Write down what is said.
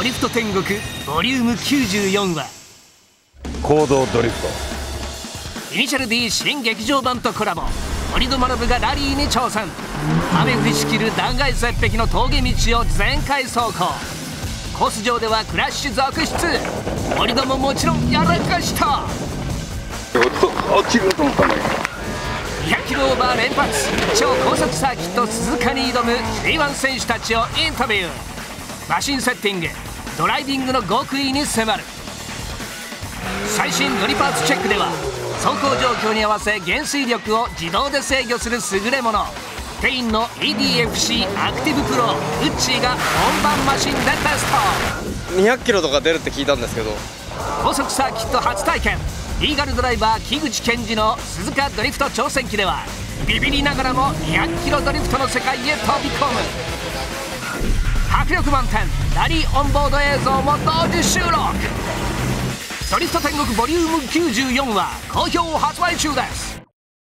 ドリフト天国ボリューム94話行動ドリフトイニシャル D 新劇場版とコラボ。森戸学がラリーに挑戦。雨降りしきる断崖絶壁の峠道を全開走行。コース上ではクラッシュ続出。森戸ももちろんやらかした。落ちると思ったんだけど200キロオーバー連発。超高速サーキット鈴鹿に挑む G1 選手たちをインタビュー。マシンセッティング、ドライビングの極意に迫る。最新ドリパーツチェックでは走行状況に合わせ減衰力を自動で制御する優れもの。テインの EDFC アクティブプロウッチーが本番マシンでテスト。200キロとか出るって聞いたんですけど。高速サーキット初体験、リーガルドライバー木口健二の鈴鹿ドリフト挑戦記ではビビりながらも200キロドリフトの世界へ飛び込む。迫力満点ラリーオンボード映像も同時収録。ドリフト天国ボリューム94は好評発売中です。